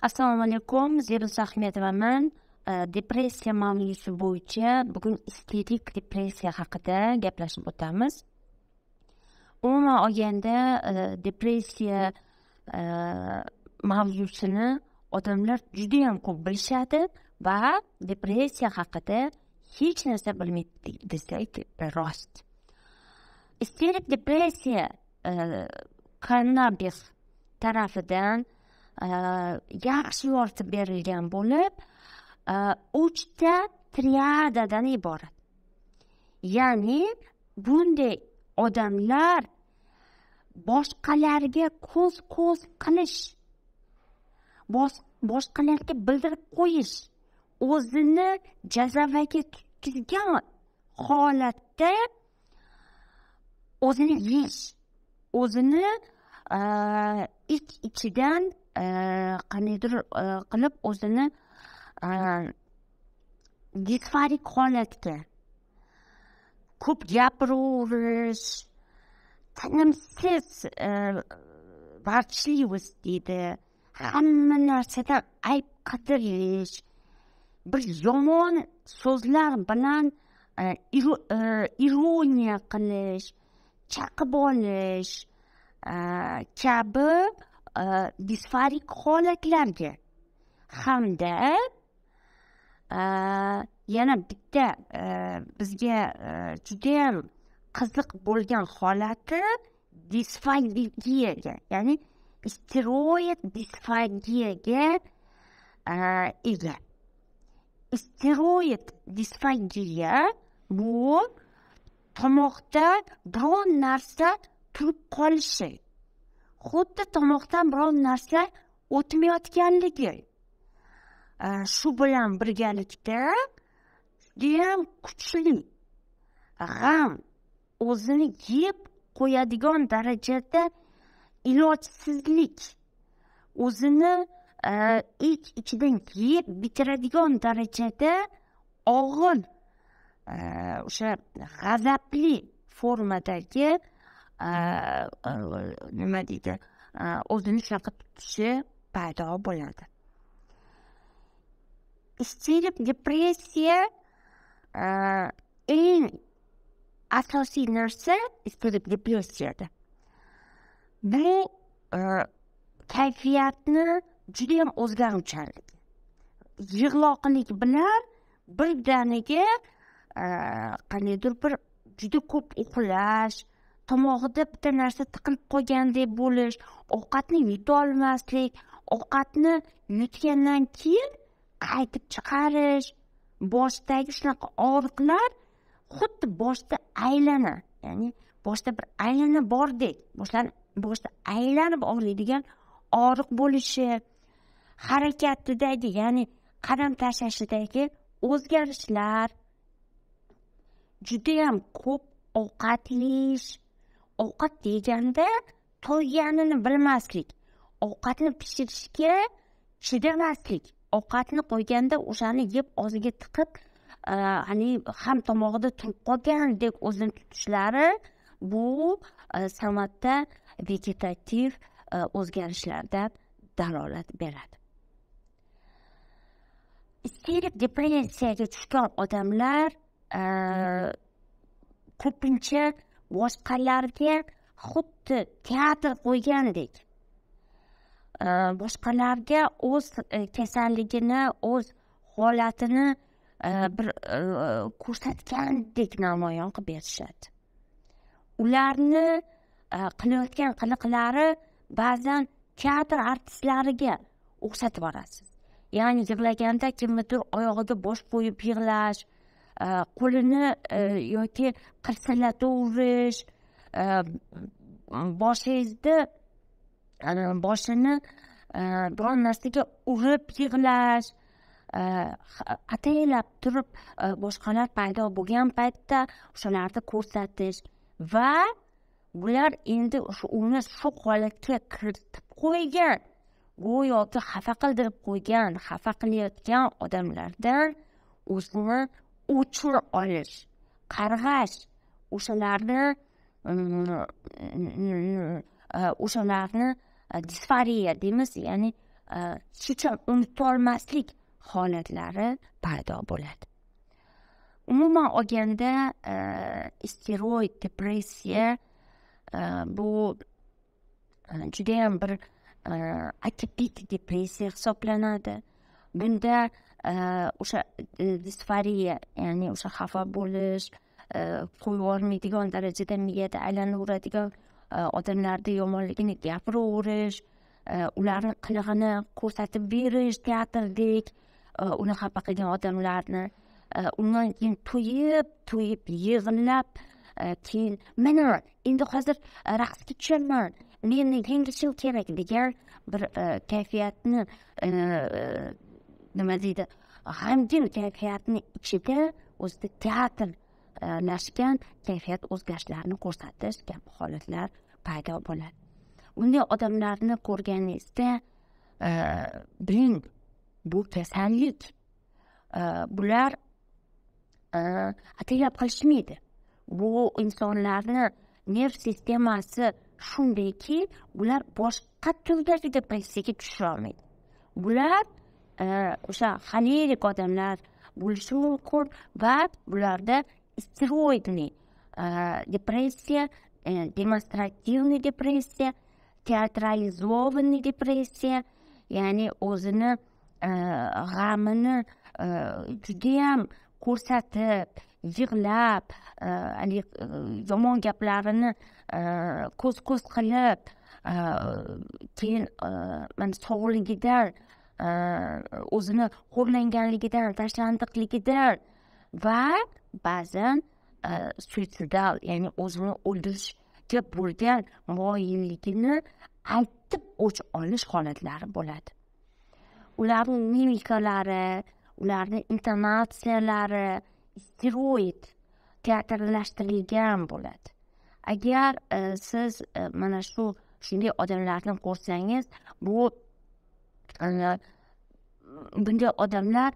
Assalomu alaykum, Zebiz Ahmedovaman. Depressiya mavzusi bo'yicha bugun estetik depressiya haqida gaplashib o'tamiz. Umuman olganda depressiya mavzusini odamlar juda ham ko'p bilishadi va depressiya haqida hech narsa bilmaydi desak rost. Estetik depressiya kannabis tarafidan yaxshi yordam berilgan bo'lib, 3ta triadadan iborat. Ya'ni bunday odamlar boshqalarga ko'z qilish, boshqalarga bildirib qo'yish, o'zini jazavaga tutgan holatda o'zini yeyish, o'zini ichidan qaniydir qilib o'zini disforik holatga ko'p gapirish, tinimsiz varchlivost deydi, hamma narsada ayb qidirish, bir yomon so'zlar bilan ironiya qilish, chaqib olish kabi disforik holatlarga hamda yana bitta bizga juda ham qiziq bo'lgan holati disfagiyaga, ya'ni steroid disfagiyaga ega. Steroid disfagiya bu tomoqda biron narsa turib qolishi, xuddi tomoqdan biron narsa o'tmayotganligi. Shu bilan birgalikda juda ham kuchli g'am o'zini yeb qo'yadigan darajada ilojsizlik, o'zini ichidan yeb bitiradigan darajada og'ir o'sha g'azabli formadagi nima deydi, o'zini chaqib tutishi paydo bo'ladi. Estetik depressiya eng asosiy narsa estetik depressiyada. Bu kayfiyatni juda ham o'zgaruvchanlik, yig'loqlik bilan birdaniga qaniydir bir juda ko'p uxlash, tomog'ida bitta narsa tiqilib qolgandek bo'lish, ovqatni yuta olmaslik, ovqatni yutgandan keyin qaytib chiqarish, boshdagi shunaqa og'riqlar xuddi boshda aylana, ya'ni boshda bir aylana bordek, boshda aylanib og'riydigan og'riq bo'lishi, harakatidagi, ya'ni qadam tashlashidagi o'zgarishlar, juda ham ko'p ovqatlish, ovqat deganda to'yganini bilmaslik, ovqatni pishirishga chidamaslik, ovqatni qo'yganda o'shani yeb og'ziga tiqib, ya'ni ham tomog'ida turib qolgandek o'zini tutishlari, bu samatda vegetativ o'zgarishlardan dalolat beradi. Isterik depressiyaga tushgan odamlar ko'pincha boshqalarga xuddi teatr qo'ygandek, boshqalarga o'z kasalligini, o'z holatini bir ko'rsatgandek namoyon qilib berishadi. Ularni qilayotgan qiliqlari ba'zan teatr artistlariga o'xshatib borasiz. Ya'ni yig'laganda kimnidir oyog'iga bosh qo'yib yig'lash, qo'lini yoki qirsillataverish, boshingizda boshini biron narsaga urib yig'lash, ataylab turib boshqalar paydo bo'lgan paytda o'shalarni ko'rsatish va bular endi uni shu holatga kiritib qo'ygan, go'yoki xafa qildirib qo'ygan, xafa qilayotgan odamlardan o'zini o'chir olish, qarg'ash, o'shalarni disforiya deymiz, ya'ni sichqon unutolmaslik holatlari paydo bo'ladi. Umuman olganda steroid depressiya bu juda ham bir atipik depressiya hisoblanadi. Bunda o'sha disforiya, ya'ni o'sha xafa bo'lish, qo'yvormaydigan darajada miyada aylanadigan odamlarda yomonligini gapiraverish, ularni qilig'ini ko'rsatib berish, teatrdek uni xafa qilgan odamlarni undan keyin to'yib yig'lab, keyin mana endi hozir raqsga tushaman, meni yengishim kerak degan bir kayfiyatni, nima deydi, g'amgin kayfiyatni ichida o'zida teatr lashgan kayfiyat o'zgarishlarini ko'rsatish kabi holatlar paydo bo'ladi. Bunday odamlarni ko'rganingizda biling, bu kasallik. Bular ataylab qilishmaydi. Bu insonlarni nerv sistemasi shundayki, ular boshqa turdagi depressiyaga tusha olmaydi. Bular o'sha xanelik odamlar bo'lishi mumkin va ularda steroidli depressiya, demonstrativli depressiya, teatralizovanli depressiya, ya'ni o'zini g'amini judayam ko'rsatib, yig'lab, yomon gaplarini ko'z qilib, keyin mana sog'ligidan, o'zini xo'rlanganligidan, tashlandiqligidan va ba'zan suitsidal, ya'ni o'zini o'ldirishga bo'lgan moyilligini aytib o'ch olish holatlari bo'ladi. Ularning mimikalari, ularning intonatsiyalari steroid teatrlashtirilgan bo'ladi. Agar siz mana shunday odamlarni ko'rsangiz, bu bunday odamlar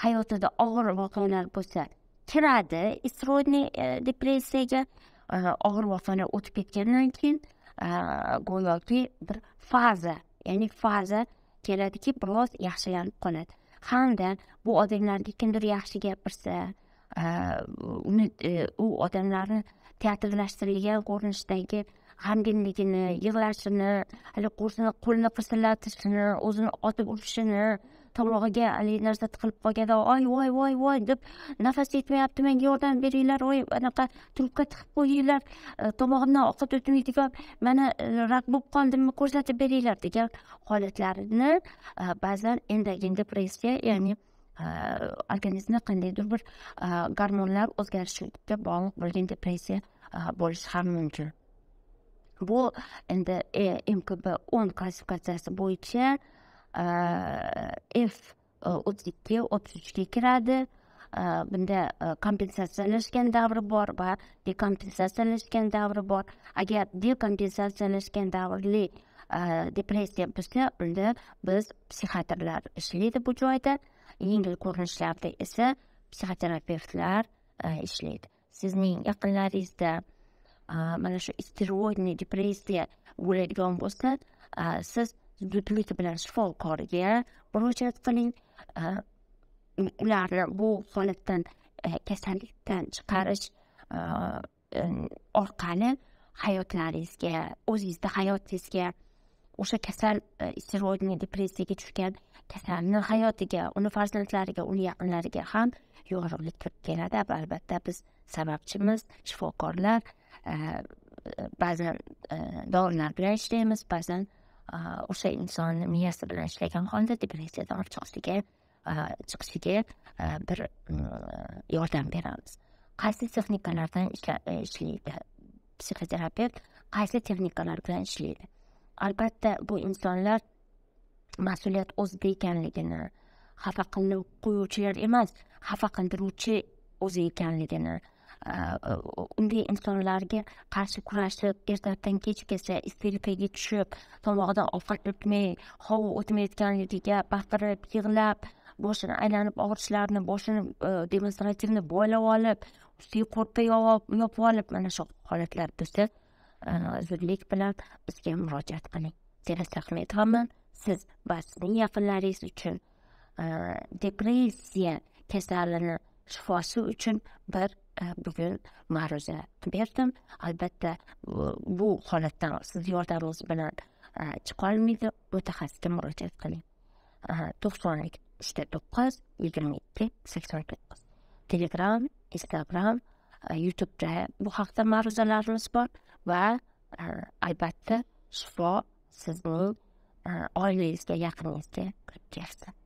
hayotida og'ir voqealar bo'lsa kiradi steroidli depressiyaga, og'ir voqealar o'tib ketgandan keyin go'yoki bir faza, ya'ni faza keladiki, biroz yaxshilanib qoladi. Hamda bu odamlarga kimdir yaxshi gapirsa, u odamlarni teatrlashtirilgan ko'rinishdagi g'amginligini, yig'lashini, qo'lini qirsillatishini, o'zini otib urishini, tomog'iga narsa tiqilib qolganda "Oy, voy, voy, voy" deb, "Nafas yetmayapti, menga yordam beringlar, oy, anaqa trubka tiqib qo'yinglar, tomog'imdan ovqat o'tmaydi-ku, mana rak bo'lib qoldimmi, ko'rsatib beringlar" degan holatlarini ba'zan endogen depressiya, ya'ni organizmda qandaydir bir gormonlar o'zgarishiga bog'liq bo'lgan depressiya bo'lishi ham mumkin. Bu endi MKB-10 klassifikatsiyasi bo'yicha F32-33 kiradi. Bunda kompensatsiyalashgan davri bor va dekompensatsiyalashgan davri bor. Agar dekompensatsiyalashgan davrli depressiya bo'lsa, unda biz psixiatrlar ishlaydi bu joyda. Yengil ko'rinishlarda esa psixoterapevtlar ishlaydi. Sizning yaqinlaringizda mana shu steroidli depressiya bo'ladigan bo'lsa, siz zudlik bilan shifokoriga murojaat qiling. Ularni bu holatdan, kasallikdan chiqarish orqali hayotlaringizga, o'zingizda hayotingizga, o'sha kasal steroidli depressiyaga tushgan kasalni hayotiga, uni farzandlariga, uni yaqinlariga ham yorug'lik kirib keladi. Albatta biz sababchimiz, shifokorlar, ba'zan dorilar bilan ishlaymiz, ba'zan o'sha insonni miyasi bilan ishlagan holda depressiyadan chiqishiga bir yordam beramiz. Qaysi texnikalardan ishlaydi psixoterapevt, qaysi texnikalar bilan ishlaydi? Albatta bu insonlar mas'uliyat o'zida ekanligini, xafa qilib qo'yuvchilar emas, xafa qildiruvchi o'zi ekanligini, unday insonlarga qarshi kurashib, ertadan kechgacha isterikaga tushib, tomog'idan ovqat o'tmay, havo o'tmayotganligiga baqirib, yig'lab, boshini aylanib og'rishlarini, boshini demonstrativni boylab olib, ustiga qo'rpa yopib olib, mana shu holatlar bo'lsa, zudlik bilan bizga murojaat qiling. Teresa Ahmedovaman. Siz basın yapılarınız üçün, depresiya kasallarının şifası üçün bir bugün ma'ruza berdim. Albatta bu holatdan siz yordamingiz bilan chiqolmaydi. Mutaxassisga murojaat qiling. 90-3-9-22-89. Telegram, Instagram, YouTube'da bu haqda ma'ruzalarimiz bor va albatta shifo sizning oilangizga, yaqiningizga kirib kelsin.